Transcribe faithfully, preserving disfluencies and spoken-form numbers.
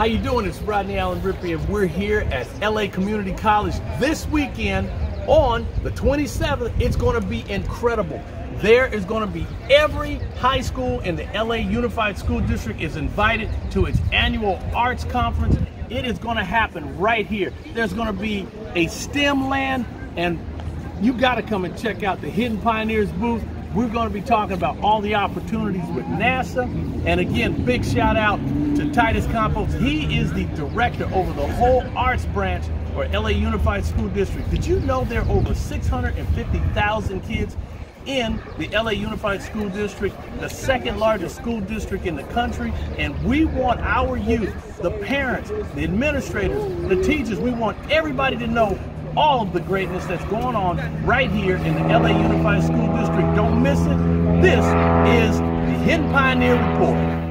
How you doing? It's Rodney Allen Rippy, and we're here at L A Community College this weekend on the twenty-seventh. It's going to be incredible. There is going to be every high school in the L A Unified School District is invited to its annual arts conference. It is going to happen right here. There's going to be a STEM land, and you got to come and check out the Hidden Pioneers booth. We're going to be talking about all the opportunities with NASA. And again, big shout out to Titus Campos. He is the director over the whole arts branch for L A Unified School District. Did you know there are over six hundred fifty thousand kids in the L A Unified School District, the second largest school district in the country? And we want our youth, the parents, the administrators, the teachers, we want everybody to know all of the greatness that's going on right here in the L A Unified School District. Don't miss it. This is the Hidden Pioneer Report.